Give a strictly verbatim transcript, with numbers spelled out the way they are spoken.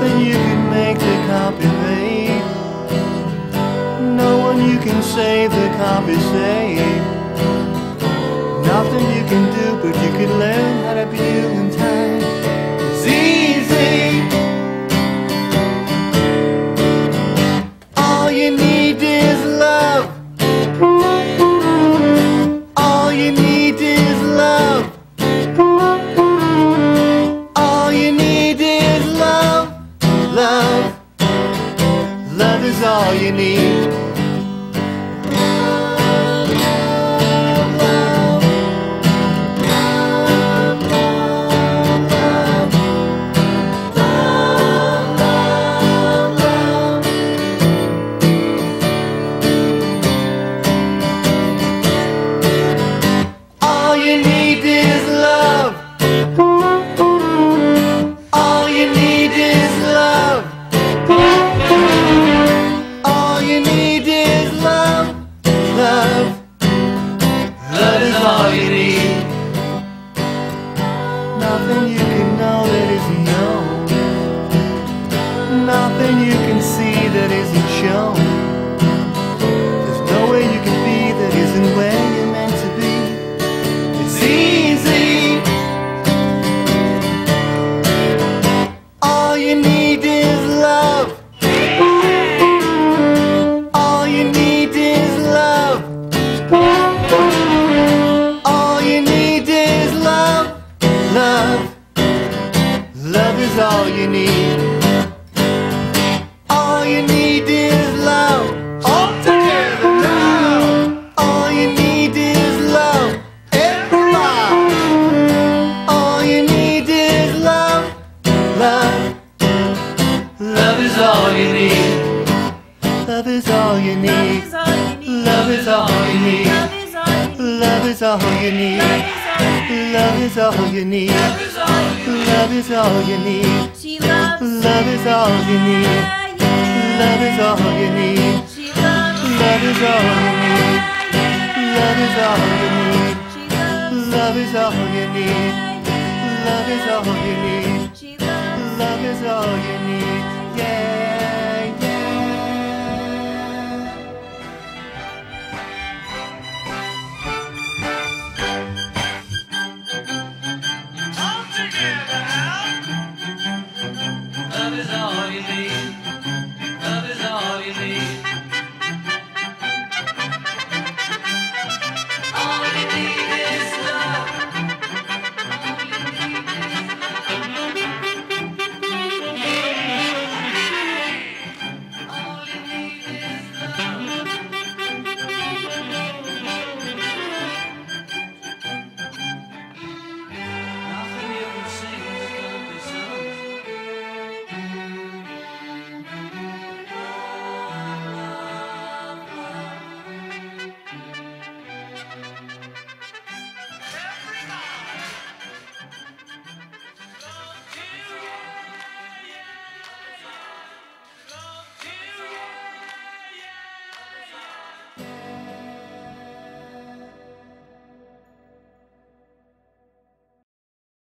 nothing you can make that can't be made. No one you can save that can't be saved. Nothing you can do, but you can learn how to be in time. It's easy. All you need is love. All you need is love. Love, love is all you need. Love, love, love, love, love, love, love, love. All you need is love. All you need is love. Nothing you can know that isn't known. Nothing you can see that isn't shown. There's nowhere you can be that isn't where you're meant to be. It's easy. All you need is love. All you need is love. All you need is love. Love, love is all you need. All you need is love. All together now. All you need is love. Everybody. All you need is love. Love, love is all you need. Love is all you need. Love is all you need. Love is all you need. Love is all you need. Love is all you need. Love is all you need. Love is all you need. Love is all you need. Love is all you need. Love is all you need. Love is all you need. Love is all you need. Yeah, yeah. Love is all you need.